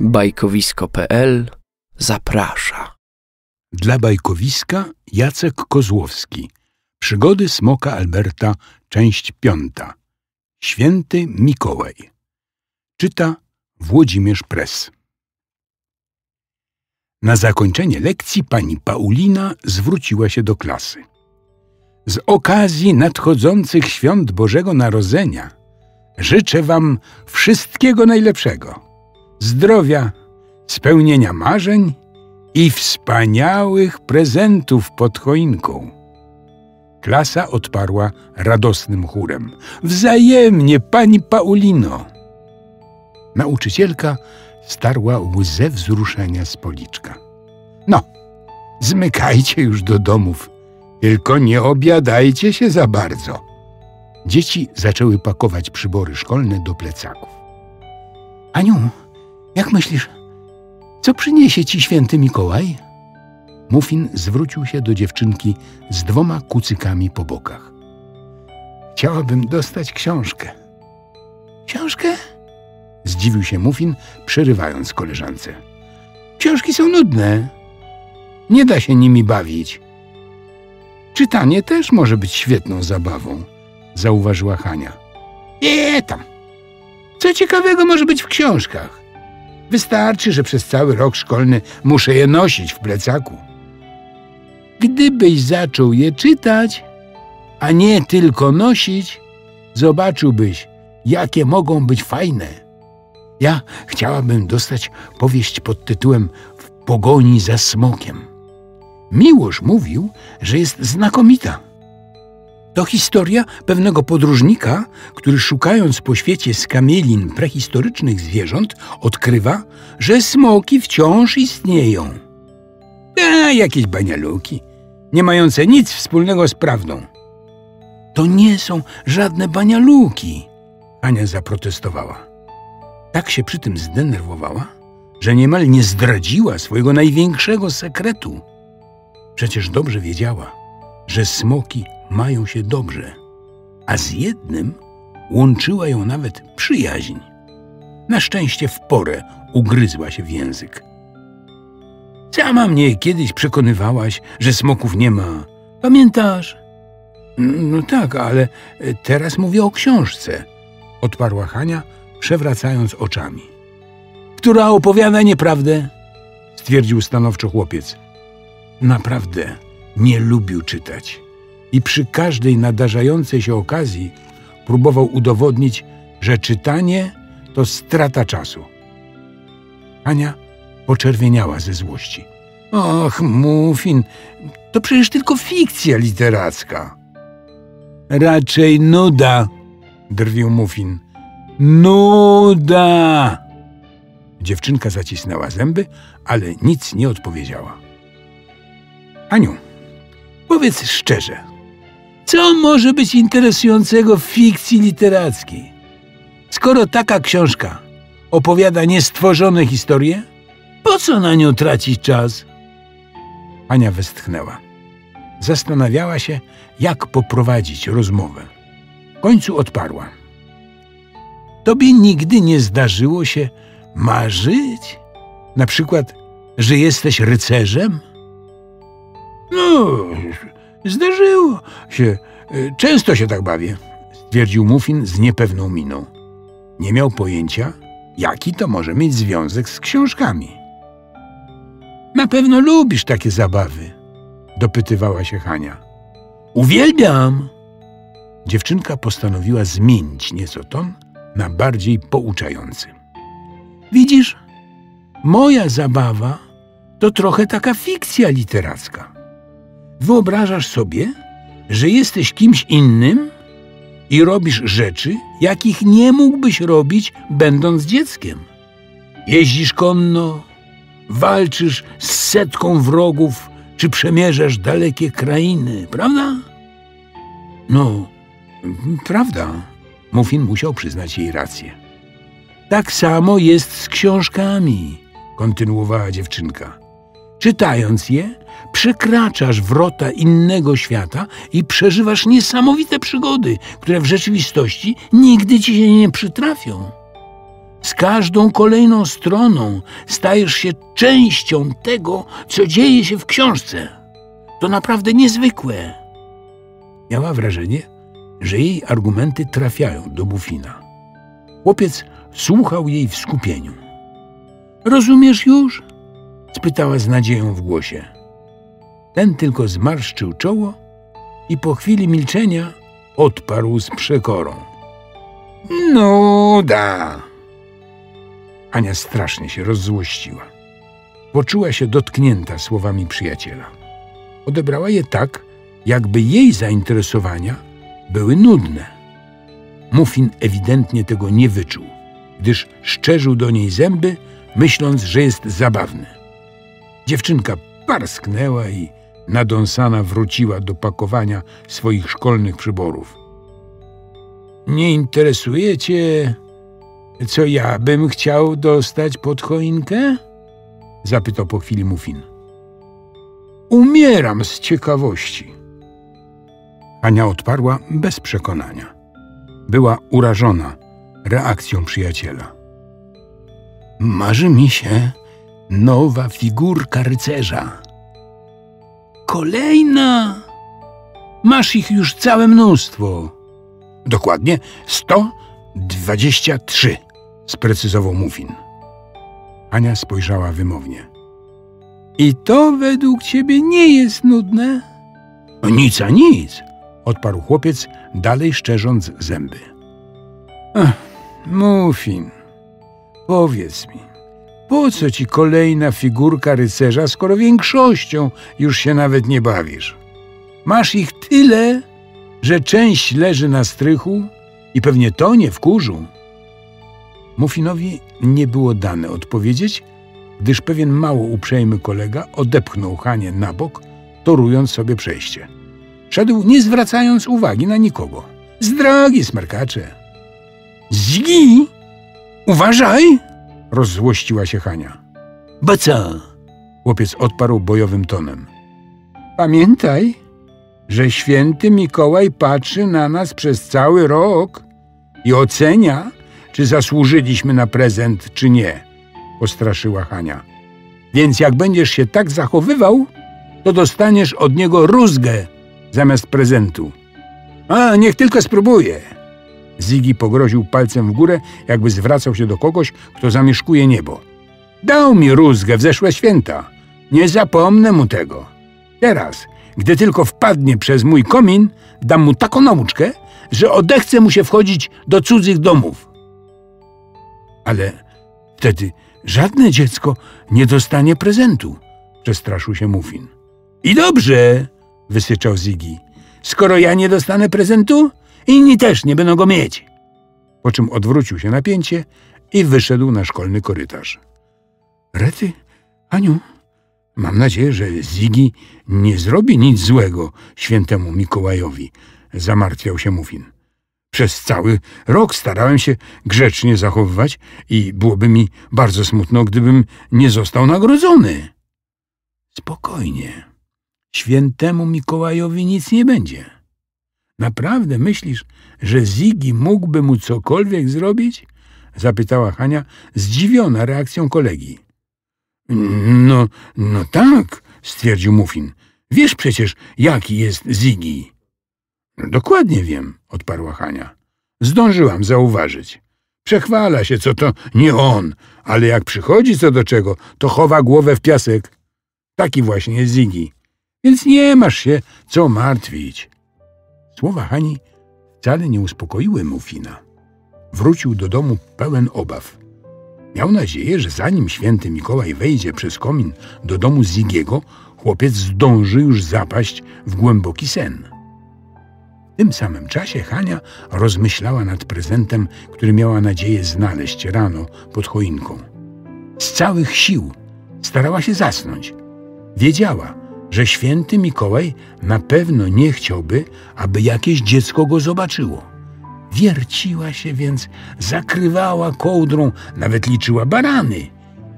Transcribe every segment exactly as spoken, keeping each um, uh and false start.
Bajkowisko kropka pe el zaprasza. Dla Bajkowiska Jacek Kozłowski. Przygody Smoka Alberta, część piąta. Święty Mikołaj. Czyta Włodzimierz Press. Na zakończenie lekcji pani Paulina zwróciła się do klasy. Z okazji nadchodzących świąt Bożego Narodzenia życzę wam wszystkiego najlepszego, zdrowia, spełnienia marzeń i wspaniałych prezentów pod choinką. Klasa odparła radosnym chórem: wzajemnie, pani Paulino! Nauczycielka starła łzę wzruszenia z policzka. No, zmykajcie już do domów, tylko nie obiadajcie się za bardzo. Dzieci zaczęły pakować przybory szkolne do plecaków. Aniu, jak myślisz, co przyniesie ci święty Mikołaj? Mufin zwrócił się do dziewczynki z dwoma kucykami po bokach. Chciałabym dostać książkę. Książkę? Zdziwił się Mufin, przerywając koleżance. Książki są nudne. Nie da się nimi bawić. Czytanie też może być świetną zabawą, zauważyła Hania. Nie tam. Co ciekawego może być w książkach? Wystarczy, że przez cały rok szkolny muszę je nosić w plecaku. Gdybyś zaczął je czytać, a nie tylko nosić, zobaczyłbyś, jakie mogą być fajne. Ja chciałabym dostać powieść pod tytułem W pogoni za smokiem. Miłosz mówił, że jest znakomita. To historia pewnego podróżnika, który szukając po świecie skamielin prehistorycznych zwierząt odkrywa, że smoki wciąż istnieją. A jakieś banialuki, nie mające nic wspólnego z prawdą. To nie są żadne banialuki, Ania zaprotestowała. Tak się przy tym zdenerwowała, że niemal nie zdradziła swojego największego sekretu. Przecież dobrze wiedziała, że smoki mają się dobrze, a z jednym łączyła ją nawet przyjaźń. Na szczęście w porę ugryzła się w język. Sama mnie kiedyś przekonywałaś, że smoków nie ma. Pamiętasz? No tak, ale teraz mówię o książce, odparła Hania, przewracając oczami. Która opowiada nieprawdę, stwierdził stanowczo chłopiec. Naprawdę nie lubił czytać i przy każdej nadarzającej się okazji próbował udowodnić, że czytanie to strata czasu. Ania poczerwieniała ze złości. Och, Mufin, to przecież tylko fikcja literacka. Raczej nuda, drwił Mufin. Nuda! Dziewczynka zacisnęła zęby, ale nic nie odpowiedziała. Aniu, powiedz szczerze, co może być interesującego w fikcji literackiej? Skoro taka książka opowiada niestworzone historie, po co na nią tracić czas? Ania westchnęła. Zastanawiała się, jak poprowadzić rozmowę. W końcu odparła. Tobie nigdy nie zdarzyło się marzyć? Na przykład, że jesteś rycerzem? No, zdarzyło się. Często się tak bawię, stwierdził Mufin z niepewną miną. Nie miał pojęcia, jaki to może mieć związek z książkami. Na pewno lubisz takie zabawy, dopytywała się Hania. Uwielbiam! Dziewczynka postanowiła zmienić nieco ton na bardziej pouczający. Widzisz, moja zabawa to trochę taka fikcja literacka. Wyobrażasz sobie, że jesteś kimś innym i robisz rzeczy, jakich nie mógłbyś robić, będąc dzieckiem. Jeździsz konno, walczysz z setką wrogów, czy przemierzasz dalekie krainy, prawda? No, prawda. Mufin musiał przyznać jej rację. Tak samo jest z książkami, kontynuowała dziewczynka. Czytając je, przekraczasz wrota innego świata i przeżywasz niesamowite przygody, które w rzeczywistości nigdy ci się nie przytrafią. Z każdą kolejną stroną stajesz się częścią tego, co dzieje się w książce. To naprawdę niezwykłe. Miała wrażenie, że jej argumenty trafiają do Bufina. Chłopiec słuchał jej w skupieniu. Rozumiesz już? Spytała z nadzieją w głosie. Ten tylko zmarszczył czoło i po chwili milczenia odparł z przekorą. Nuda! Hania strasznie się rozzłościła. Poczuła się dotknięta słowami przyjaciela. Odebrała je tak, jakby jej zainteresowania były nudne. Muffin ewidentnie tego nie wyczuł, gdyż szczerzył do niej zęby, myśląc, że jest zabawny. Dziewczynka parsknęła i nadąsana wróciła do pakowania swoich szkolnych przyborów. Nie interesuje cię, co ja bym chciał dostać pod choinkę? Zapytał po chwili Muffin. Umieram z ciekawości. Hania odparła bez przekonania. Była urażona reakcją przyjaciela. Marzy mi się nowa figurka rycerza. Kolejna! Masz ich już całe mnóstwo. Dokładnie sto dwadzieścia trzy, sprecyzował Muffin. Hania spojrzała wymownie. I to według ciebie nie jest nudne? Nic a nic, odparł chłopiec, dalej szczerząc zęby. Ach, Muffin, powiedz mi, po co ci kolejna figurka rycerza, skoro większością już się nawet nie bawisz? Masz ich tyle, że część leży na strychu i pewnie tonie w kurzu. Muffinowi nie było dane odpowiedzieć, gdyż pewien mało uprzejmy kolega odepchnął Hanię na bok, torując sobie przejście. Szedł, nie zwracając uwagi na nikogo. Z drogi, smerkacze! Zgi! Uważaj! Rozzłościła się Hania. Bo co? Chłopiec odparł bojowym tonem. Pamiętaj, że Święty Mikołaj patrzy na nas przez cały rok i ocenia, czy zasłużyliśmy na prezent, czy nie. Postraszyła Hania. Więc jak będziesz się tak zachowywał, to dostaniesz od niego rózgę zamiast prezentu. A, niech tylko spróbuje. Zigi pogroził palcem w górę, jakby zwracał się do kogoś, kto zamieszkuje niebo. Dał mi rózgę w zeszłe święta. Nie zapomnę mu tego. Teraz, gdy tylko wpadnie przez mój komin, dam mu taką nauczkę, że odechce mu się wchodzić do cudzych domów. Ale wtedy żadne dziecko nie dostanie prezentu, przestraszył się Muffin. I dobrze, wysyczał Zigi. Skoro ja nie dostanę prezentu, inni też nie będą go mieć. Po czym odwrócił się na pięcie i wyszedł na szkolny korytarz. Rety, Aniu, mam nadzieję, że Zigi nie zrobi nic złego Świętemu Mikołajowi, zamartwiał się Muffin. Przez cały rok starałem się grzecznie zachowywać i byłoby mi bardzo smutno, gdybym nie został nagrodzony. Spokojnie. Świętemu Mikołajowi nic nie będzie. Naprawdę myślisz, że Zigi mógłby mu cokolwiek zrobić? Zapytała Hania, zdziwiona reakcją kolegi. No, no tak, stwierdził Muffin. Wiesz przecież, jaki jest Zigi. Dokładnie wiem, odparła Hania. Zdążyłam zauważyć. Przechwala się, co to nie on, ale jak przychodzi co do czego, to chowa głowę w piasek. Taki właśnie jest Zigi. Więc nie masz się co martwić. Słowa Hani wcale nie uspokoiły Muffina. Wrócił do domu pełen obaw. Miał nadzieję, że zanim Święty Mikołaj wejdzie przez komin do domu Zigiego, chłopiec zdąży już zapaść w głęboki sen. W tym samym czasie Hania rozmyślała nad prezentem, który miała nadzieję znaleźć rano pod choinką. Z całych sił starała się zasnąć. Wiedziała, że Święty Mikołaj na pewno nie chciałby, aby jakieś dziecko go zobaczyło. Wierciła się więc, zakrywała kołdrą, nawet liczyła barany.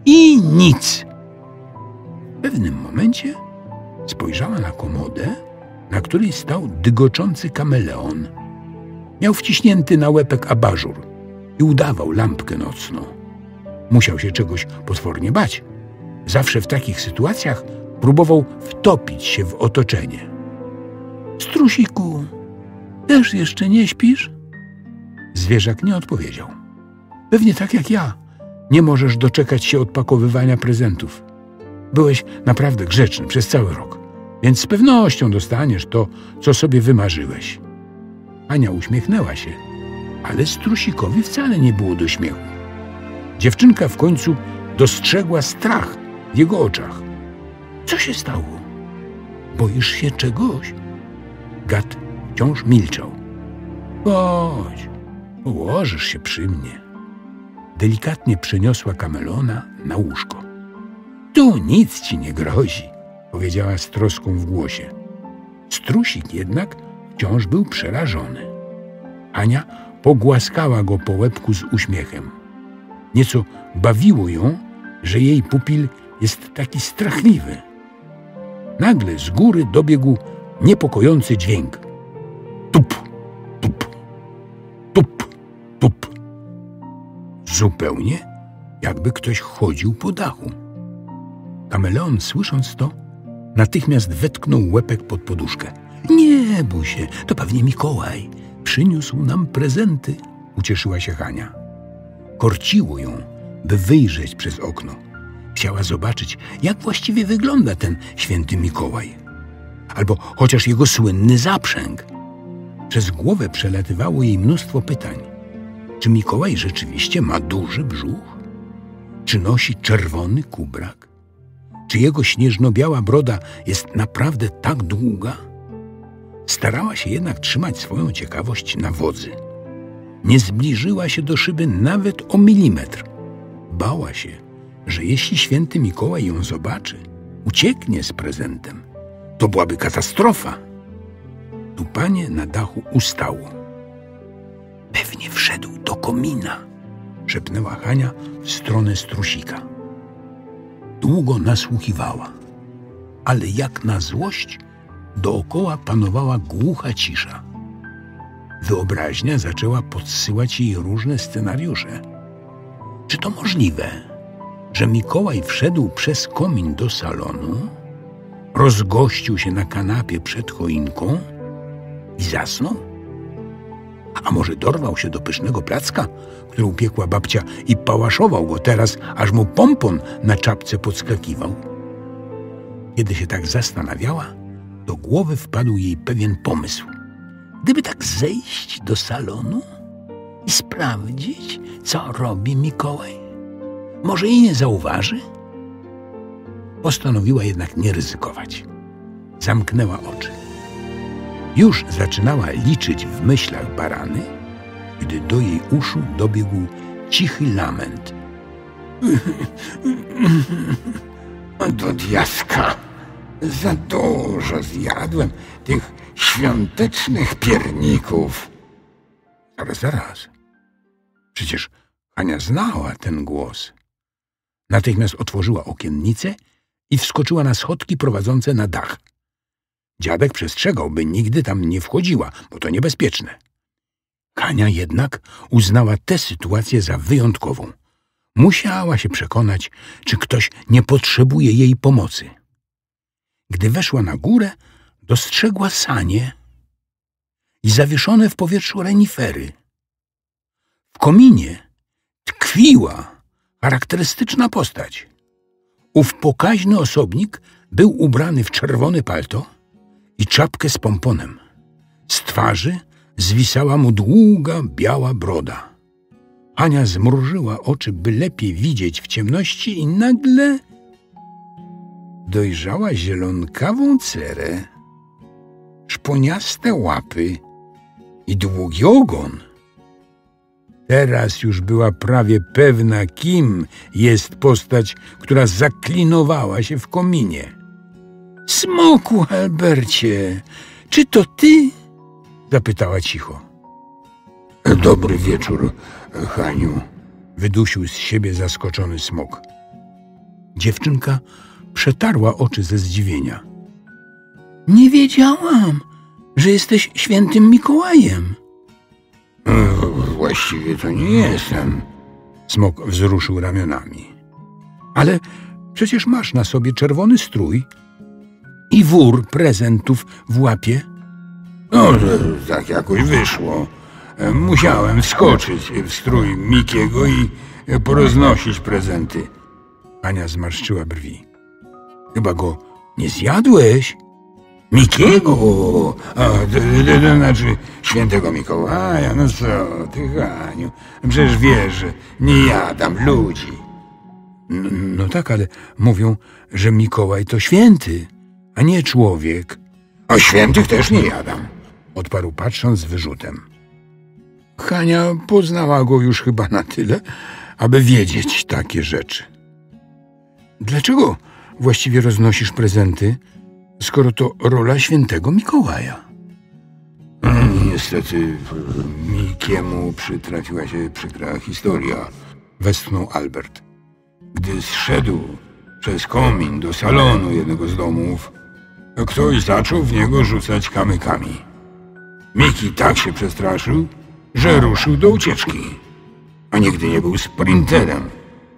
I nic. W pewnym momencie spojrzała na komodę, na której stał dygoczący kameleon. Miał wciśnięty na łepek abażur i udawał lampkę nocną. Musiał się czegoś potwornie bać. Zawsze w takich sytuacjach próbował wtopić się w otoczenie. Strusiku, też jeszcze nie śpisz? Zwierzak nie odpowiedział. Pewnie tak jak ja. Nie możesz doczekać się odpakowywania prezentów. Byłeś naprawdę grzeczny przez cały rok, więc z pewnością dostaniesz to, co sobie wymarzyłeś. Hania uśmiechnęła się, ale strusikowi wcale nie było do śmiechu. Dziewczynka w końcu dostrzegła strach w jego oczach. Co się stało? Boisz się czegoś? Gad wciąż milczał. Chodź, położysz się przy mnie. Delikatnie przeniosła kamelona na łóżko. Tu nic ci nie grozi, powiedziała z troską w głosie. Strusik jednak wciąż był przerażony. Hania pogłaskała go po łebku z uśmiechem. Nieco bawiło ją, że jej pupil jest taki strachliwy. Nagle z góry dobiegł niepokojący dźwięk. Tup, tup, tup, tup. Zupełnie jakby ktoś chodził po dachu. Kameleon, słysząc to, natychmiast wetknął łepek pod poduszkę. Nie bój się, to pewnie Mikołaj. Przyniósł nam prezenty, ucieszyła się Hania. Korciło ją, by wyjrzeć przez okno. Chciała zobaczyć, jak właściwie wygląda ten święty Mikołaj. Albo chociaż jego słynny zaprzęg. Przez głowę przelatywało jej mnóstwo pytań. Czy Mikołaj rzeczywiście ma duży brzuch? Czy nosi czerwony kubrak? Czy jego śnieżno-biała broda jest naprawdę tak długa? Starała się jednak trzymać swoją ciekawość na wodzy. Nie zbliżyła się do szyby nawet o milimetr. Bała się, że jeśli święty Mikołaj ją zobaczy, ucieknie z prezentem. To byłaby katastrofa. Tupanie na dachu ustało. Pewnie wszedł do komina, szepnęła Hania w stronę strusika. Długo nasłuchiwała, ale jak na złość dookoła panowała głucha cisza. Wyobraźnia zaczęła podsyłać jej różne scenariusze. Czy to możliwe, że Mikołaj wszedł przez komin do salonu, rozgościł się na kanapie przed choinką i zasnął? A może dorwał się do pysznego placka, który upiekła babcia i pałaszował go teraz, aż mu pompon na czapce podskakiwał? Kiedy się tak zastanawiała, do głowy wpadł jej pewien pomysł. Gdyby tak zejść do salonu i sprawdzić, co robi Mikołaj, może jej nie zauważy? Postanowiła jednak nie ryzykować. Zamknęła oczy. Już zaczynała liczyć w myślach barany, gdy do jej uszu dobiegł cichy lament. Do diaska! Za dużo zjadłem tych świątecznych pierników. Zaraz, zaraz. Przecież Hania znała ten głos. Natychmiast otworzyła okiennicę i wskoczyła na schodki prowadzące na dach. Dziadek przestrzegał, by nigdy tam nie wchodziła, bo to niebezpieczne. Hania jednak uznała tę sytuację za wyjątkową. Musiała się przekonać, czy ktoś nie potrzebuje jej pomocy. Gdy weszła na górę, dostrzegła sanie i zawieszone w powietrzu renifery. W kominie tkwiła charakterystyczna postać. Ów pokaźny osobnik był ubrany w czerwone palto i czapkę z pomponem. Z twarzy zwisała mu długa, biała broda. Hania zmrużyła oczy, by lepiej widzieć w ciemności i nagle dojrzała zielonkawą cerę, szponiaste łapy i długi ogon. Teraz już była prawie pewna, kim jest postać, która zaklinowała się w kominie. Smoku Albercie, czy to ty? Zapytała cicho. Dobry wieczór, Haniu, wydusił z siebie zaskoczony smok. Dziewczynka przetarła oczy ze zdziwienia. Nie wiedziałam, że jesteś świętym Mikołajem. Właściwie to nie jestem, Smok wzruszył ramionami. Ale przecież masz na sobie czerwony strój i wór prezentów w łapie. No, tak jakoś wyszło. Musiałem wskoczyć w strój Mikiego i poroznosić prezenty. Hania zmarszczyła brwi. Chyba go nie zjadłeś? Mikiego? A, to znaczy Świętego Mikołaja. No co ty, Haniu? Przecież wiesz, że nie jadam ludzi. No, no tak, ale mówią, że Mikołaj to święty, a nie człowiek. A świętych też nie jadam, odparł patrząc z wyrzutem. Hania poznała go już chyba na tyle, aby wiedzieć takie rzeczy. Dlaczego właściwie roznosisz prezenty, skoro to rola Świętego Mikołaja? Niestety Mikiemu przytrafiła się przykra historia, westchnął Albert. Gdy zszedł przez komin do salonu jednego z domów, ktoś zaczął w niego rzucać kamykami. Miki tak się przestraszył, że ruszył do ucieczki, a nigdy nie był sprinterem.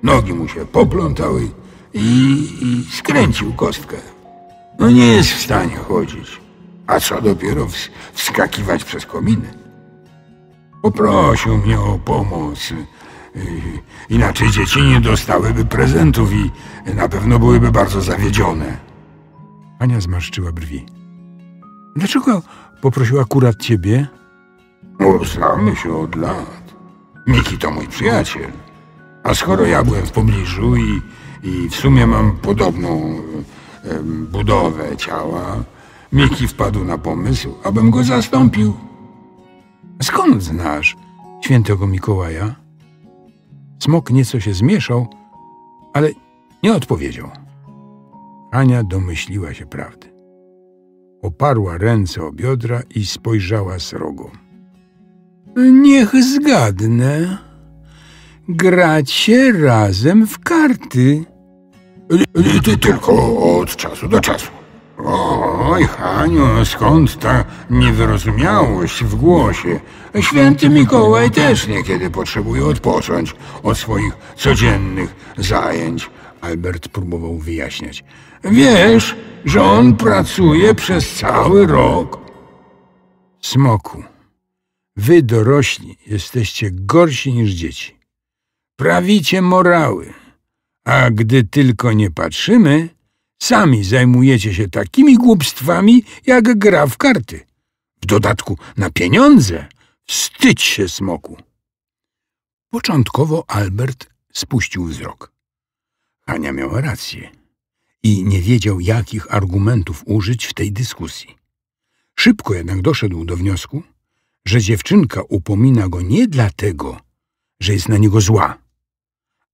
Nogi mu się poplątały i, i skręcił kostkę. No nie jest w stanie chodzić, a co dopiero ws wskakiwać przez kominy. Poprosił mnie o pomoc, inaczej dzieci nie dostałyby prezentów i na pewno byłyby bardzo zawiedzione. Hania zmarszczyła brwi. Dlaczego poprosił akurat ciebie? No, znamy się od lat. Miki to mój przyjaciel. A skoro ja byłem w pobliżu i, i w sumie mam podobną e, budowę ciała, Miki wpadł na pomysł, abym go zastąpił. Skąd znasz Świętego Mikołaja? Smok nieco się zmieszał, ale nie odpowiedział. Hania domyśliła się prawdy. Oparła ręce o biodra i spojrzała srogo. Niech zgadnę. Gracie razem w karty. Ty tylko od czasu do czasu. Oj, Haniu, skąd ta niewyrozumiałość w głosie? Święty Mikołaj też niekiedy potrzebuje odpocząć od swoich codziennych zajęć. Albert próbował wyjaśniać. Wiesz, że on pracuje przez cały rok. Smoku, wy dorośli jesteście gorsi niż dzieci. Prawicie morały, a gdy tylko nie patrzymy, sami zajmujecie się takimi głupstwami, jak gra w karty. W dodatku na pieniądze. Wstydź się, Smoku. Początkowo Albert spuścił wzrok. Hania miała rację i nie wiedział, jakich argumentów użyć w tej dyskusji. Szybko jednak doszedł do wniosku, że dziewczynka upomina go nie dlatego, że jest na niego zła,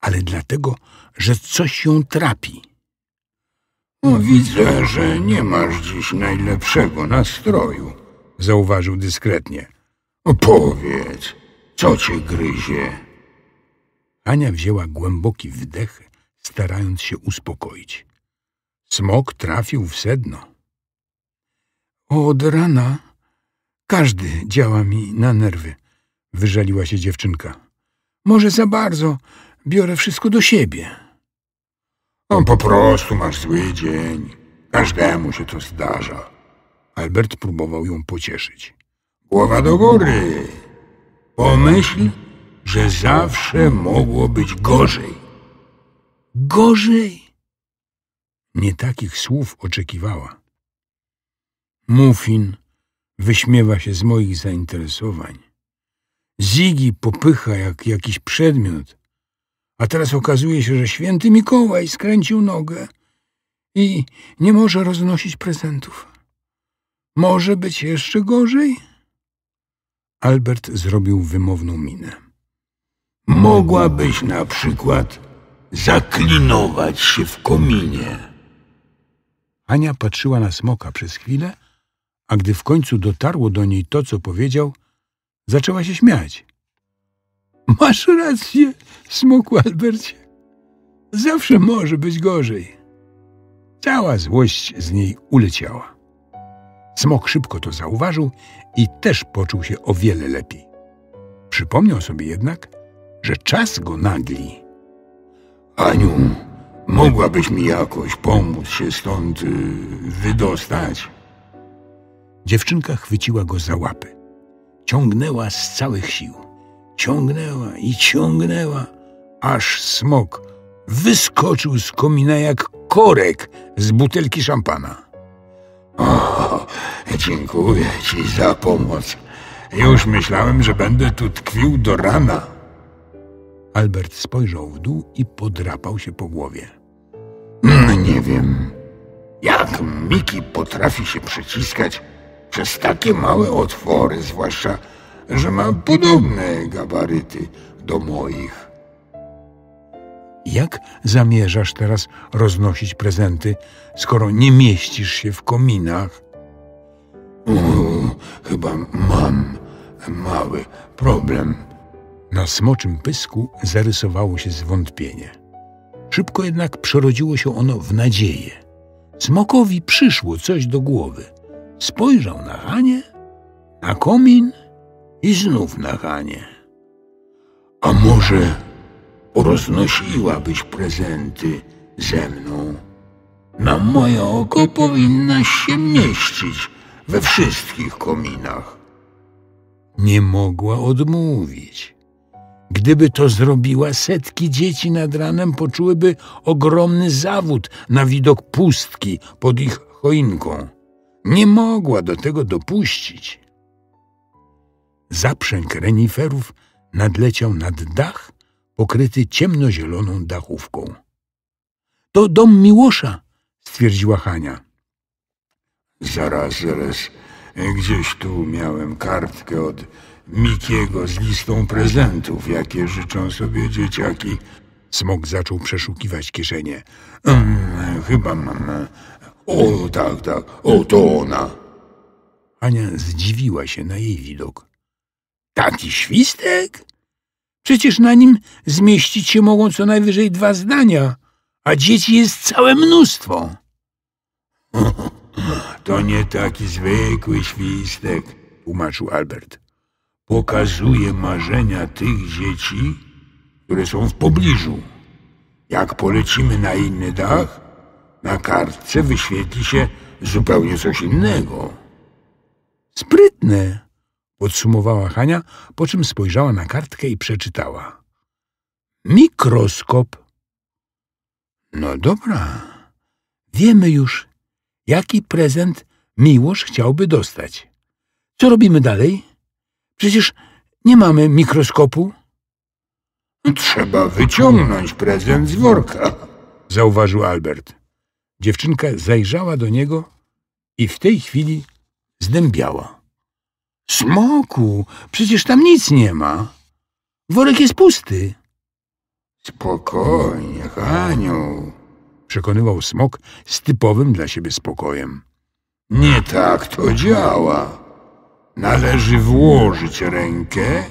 ale dlatego, że coś ją trapi. No, widzę, że nie masz dziś najlepszego nastroju, zauważył dyskretnie. Opowiedz, co cię gryzie? Hania wzięła głęboki wdech, starając się uspokoić. Smok trafił w sedno. Od rana każdy działa mi na nerwy, wyżaliła się dziewczynka. Może za bardzo biorę wszystko do siebie. No, po prostu masz zły dzień. Każdemu się to zdarza. Albert próbował ją pocieszyć. Głowa do góry. Pomyśl, że zawsze mogło być gorzej. Gorzej? Nie takich słów oczekiwała. Mufin wyśmiewa się z moich zainteresowań. Zigi popycha jak jakiś przedmiot, a teraz okazuje się, że Święty Mikołaj skręcił nogę i nie może roznosić prezentów. Może być jeszcze gorzej? Albert zrobił wymowną minę. Mogłabyś na przykład zaklinować się w kominie. Hania patrzyła na Smoka przez chwilę, a gdy w końcu dotarło do niej to, co powiedział, zaczęła się śmiać. Masz rację, Smoku Albercie. Zawsze może być gorzej. Cała złość z niej uleciała. Smok szybko to zauważył i też poczuł się o wiele lepiej. Przypomniał sobie jednak, że czas go nagli. Aniu, mogłabyś mi jakoś pomóc się stąd y, wydostać? Dziewczynka chwyciła go za łapy. Ciągnęła z całych sił. Ciągnęła i ciągnęła, aż smok wyskoczył z komina jak korek z butelki szampana. O, dziękuję ci za pomoc. Już myślałem, że będę tu tkwił do rana. Albert spojrzał w dół i podrapał się po głowie. Nie wiem, jak Miki potrafi się przeciskać przez takie małe otwory, zwłaszcza, że ma podobne gabaryty do moich. Jak zamierzasz teraz roznosić prezenty, skoro nie mieścisz się w kominach? Uuu, chyba mam mały problem. Na smoczym pysku zarysowało się zwątpienie. Szybko jednak przerodziło się ono w nadzieję. Smokowi przyszło coś do głowy. Spojrzał na Hanię, na komin i znów na Hanię. A może roznosiłabyś prezenty ze mną? Na moje oko powinnaś się mieścić we wszystkich kominach. Nie mogła odmówić. Gdyby to zrobiła, setki dzieci nad ranem poczułyby ogromny zawód na widok pustki pod ich choinką. Nie mogła do tego dopuścić. Zaprzęg reniferów nadleciał nad dach pokryty ciemnozieloną dachówką. — To dom Miłosza — stwierdziła Hania. — Zaraz, zaraz. Gdzieś tu miałem kartkę od Mikiego z listą prezentów, jakie życzą sobie dzieciaki. Smok zaczął przeszukiwać kieszenie. Um, chyba mam... O, tak, tak, o, to ona. Hania zdziwiła się na jej widok. Taki świstek? Przecież na nim zmieścić się mogą co najwyżej dwa zdania, a dzieci jest całe mnóstwo. To nie taki zwykły świstek, tłumaczył Albert. Pokazuje marzenia tych dzieci, które są w pobliżu. Jak polecimy na inny dach, na kartce wyświetli się zupełnie coś innego. Sprytne, podsumowała Hania, po czym spojrzała na kartkę i przeczytała. Mikroskop. No dobra, wiemy już, jaki prezent Miłosz chciałby dostać. Co robimy dalej? Przecież nie mamy mikroskopu. Trzeba wyciągnąć prezent z worka, zauważył Albert. Dziewczynka zajrzała do niego i w tej chwili zdębiała. Smoku, przecież tam nic nie ma. Worek jest pusty. Spokojnie, Haniu, przekonywał smok z typowym dla siebie spokojem. Nie tak to działa. Należy włożyć rękę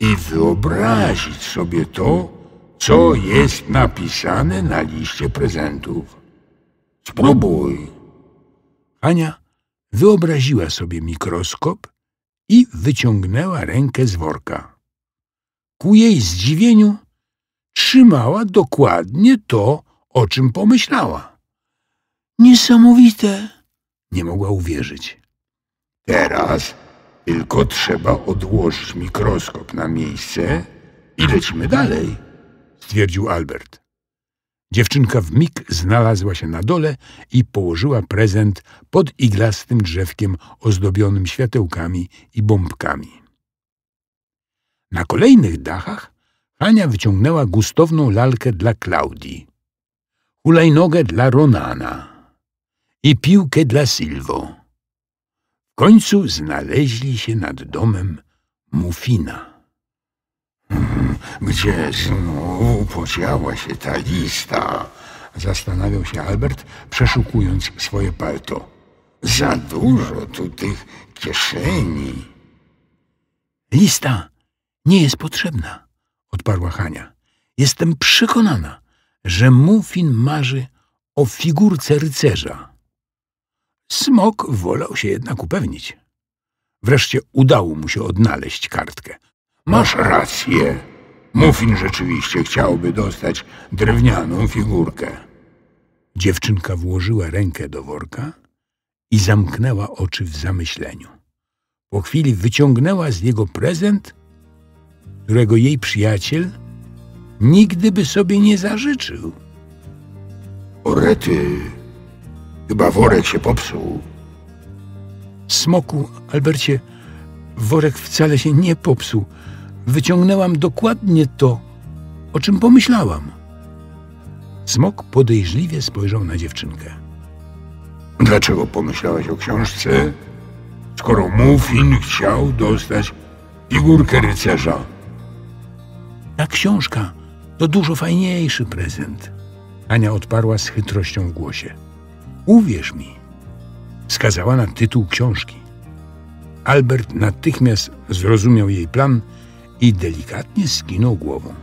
i wyobrazić sobie to, co jest napisane na liście prezentów. Spróbuj. Hania wyobraziła sobie mikroskop i wyciągnęła rękę z worka. Ku jej zdziwieniu trzymała dokładnie to, o czym pomyślała. Niesamowite! Nie mogła uwierzyć. Teraz tylko trzeba odłożyć mikroskop na miejsce i lecimy dalej, stwierdził Albert. Dziewczynka w mig znalazła się na dole i położyła prezent pod iglastym drzewkiem ozdobionym światełkami i bombkami. Na kolejnych dachach Hania wyciągnęła gustowną lalkę dla Klaudii, hulajnogę dla Ronana i piłkę dla Silvo. W końcu znaleźli się nad domem Mufina. Gdzie znowu podziała się ta lista? Zastanawiał się Albert, przeszukując swoje palto. Za dużo tu tych kieszeni. Lista nie jest potrzebna, odparła Hania. Jestem przekonana, że Mufin marzy o figurce rycerza. Smok wolał się jednak upewnić. Wreszcie udało mu się odnaleźć kartkę. Masz rację, Muffin rzeczywiście chciałby dostać drewnianą figurkę. Dziewczynka włożyła rękę do worka i zamknęła oczy w zamyśleniu. Po chwili wyciągnęła z niego prezent, którego jej przyjaciel nigdy by sobie nie zażyczył. O rety, chyba worek się popsuł. Smoku Albercie, worek wcale się nie popsuł. Wyciągnęłam dokładnie to, o czym pomyślałam. Smok podejrzliwie spojrzał na dziewczynkę. Dlaczego pomyślałaś o książce, skoro Muffin chciał dostać figurkę rycerza? Ta książka to dużo fajniejszy prezent. Hania odparła z chytrością w głosie. Uwierz mi. Wskazała na tytuł książki. Albert natychmiast zrozumiał jej plan i delikatnie skinął głową.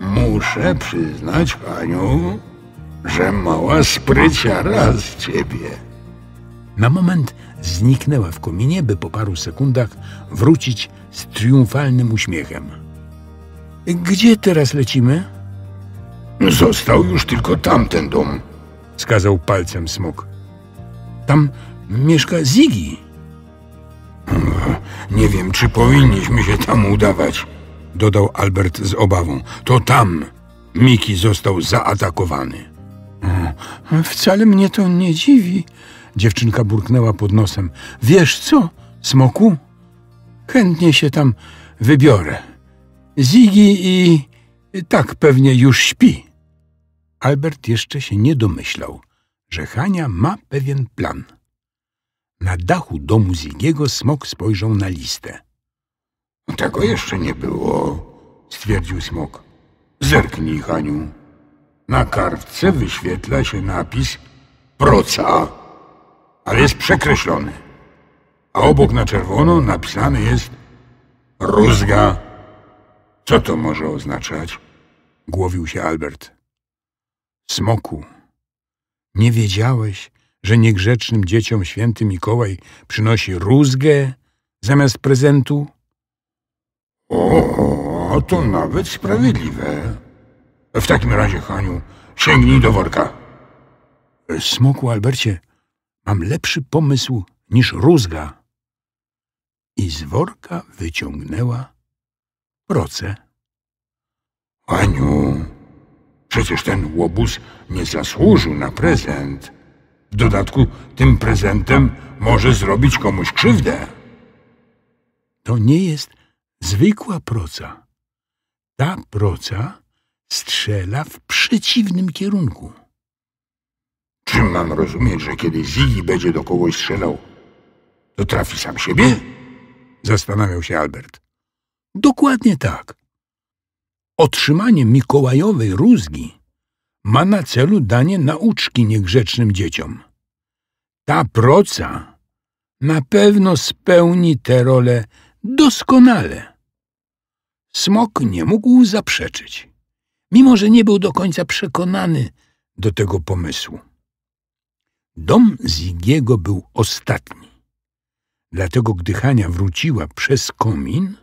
Muszę przyznać, Haniu, że mała spryciara z ciebie. Na moment zniknęła w kominie, by po paru sekundach wrócić z triumfalnym uśmiechem. Gdzie teraz lecimy? Został już tylko tamten dom, wskazał palcem smok. Tam mieszka Ziggy. Nie wiem, czy powinniśmy się tam udawać, dodał Albert z obawą. To tam Miki został zaatakowany. Wcale mnie to nie dziwi, dziewczynka burknęła pod nosem. Wiesz co, smoku? Chętnie się tam wybiorę. Ziggy i tak pewnie już śpi. Albert jeszcze się nie domyślał, że Hania ma pewien plan. Na dachu domu Zigiego smok spojrzał na listę. Tego jeszcze nie było, stwierdził smok. Zerknij, Haniu. Na kartce wyświetla się napis Proca, ale jest przekreślony. A obok na czerwono napisane jest Rózga. Co to może oznaczać? Głowił się Albert. Smoku, nie wiedziałeś, że niegrzecznym dzieciom Święty Mikołaj przynosi rózgę zamiast prezentu? O, to nawet sprawiedliwe. W takim razie, Haniu, sięgnij do worka. Smoku Albercie, mam lepszy pomysł niż rózga. I z worka wyciągnęła procę. Haniu, przecież ten łobuz nie zasłużył na prezent. W dodatku tym prezentem może zrobić komuś krzywdę. To nie jest zwykła proca. Ta proca strzela w przeciwnym kierunku. Czym mam rozumieć, że kiedy Ziggy będzie do kogoś strzelał, to trafi sam siebie? Zastanawiał się Albert. Dokładnie tak. Otrzymanie mikołajowej rózgi ma na celu danie nauczki niegrzecznym dzieciom. Ta proca na pewno spełni tę rolę doskonale. Smok nie mógł zaprzeczyć, mimo że nie był do końca przekonany do tego pomysłu. Dom Zigiego był ostatni, dlatego gdy Hania wróciła przez komin,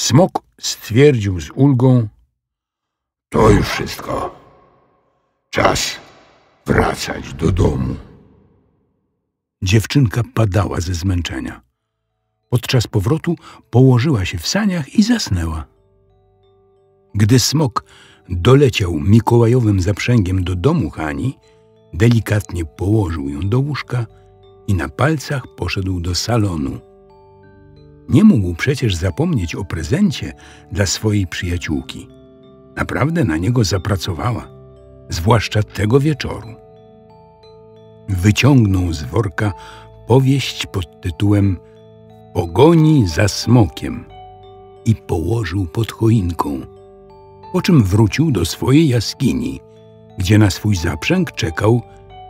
smok stwierdził z ulgą – to już wszystko. Czas wracać do domu. Dziewczynka padała ze zmęczenia. Podczas powrotu położyła się w saniach i zasnęła. Gdy smok doleciał mikołajowym zaprzęgiem do domu Hani, delikatnie położył ją do łóżka i na palcach poszedł do salonu. Nie mógł przecież zapomnieć o prezencie dla swojej przyjaciółki. Naprawdę na niego zapracowała. Zwłaszcza tego wieczoru. Wyciągnął z worka powieść pod tytułem W pogoni za smokiem i położył pod choinką, po czym wrócił do swojej jaskini, gdzie na swój zaprzęg czekał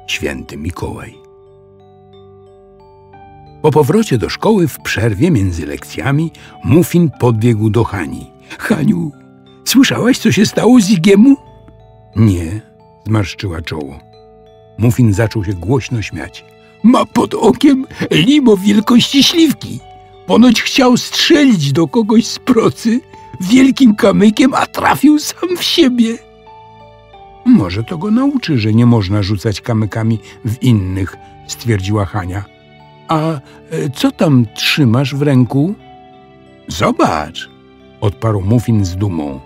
Święty Mikołaj. Po powrocie do szkoły w przerwie między lekcjami Muffin podbiegł do Hani. Haniu, słyszałaś, co się stało z Zigiemu? Nie, zmarszczyła czoło. Muffin zaczął się głośno śmiać. Ma pod okiem limo wielkości śliwki. Ponoć chciał strzelić do kogoś z procy, wielkim kamykiem, a trafił sam w siebie. Może to go nauczy, że nie można rzucać kamykami w innych, stwierdziła Hania. A co tam trzymasz w ręku? Zobacz, odparł Muffin z dumą.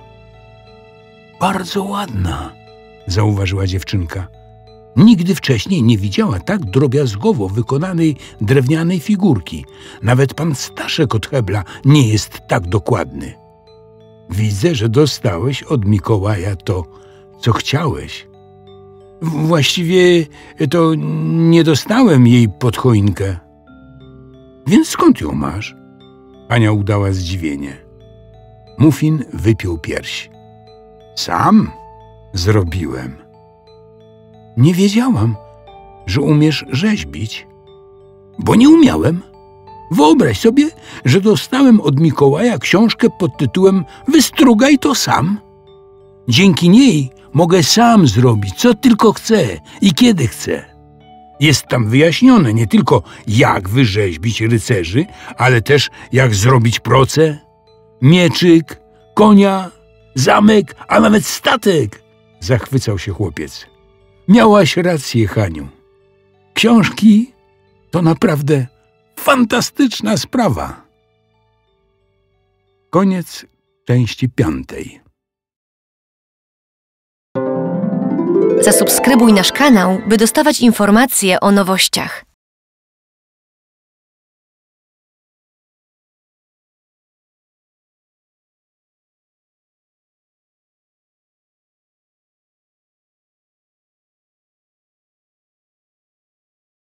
Bardzo ładna, zauważyła dziewczynka. Nigdy wcześniej nie widziała tak drobiazgowo wykonanej drewnianej figurki. Nawet pan Staszek od Hebla nie jest tak dokładny. Widzę, że dostałeś od Mikołaja to, co chciałeś. Właściwie to nie dostałem jej pod choinkę. Więc skąd ją masz? Ania udała zdziwienie. Muffin wypiął pierś. Sam zrobiłem. Nie wiedziałam, że umiesz rzeźbić, bo nie umiałem. Wyobraź sobie, że dostałem od Mikołaja książkę pod tytułem Wystrugaj to sam. Dzięki niej mogę sam zrobić, co tylko chcę i kiedy chcę. Jest tam wyjaśnione nie tylko jak wyrzeźbić rycerzy, ale też jak zrobić procę, mieczyk, konia, zamek, a nawet statek, zachwycał się chłopiec. Miałaś rację, Haniu. Książki to naprawdę fantastyczna sprawa. Koniec części piątej. Zasubskrybuj nasz kanał, by dostawać informacje o nowościach.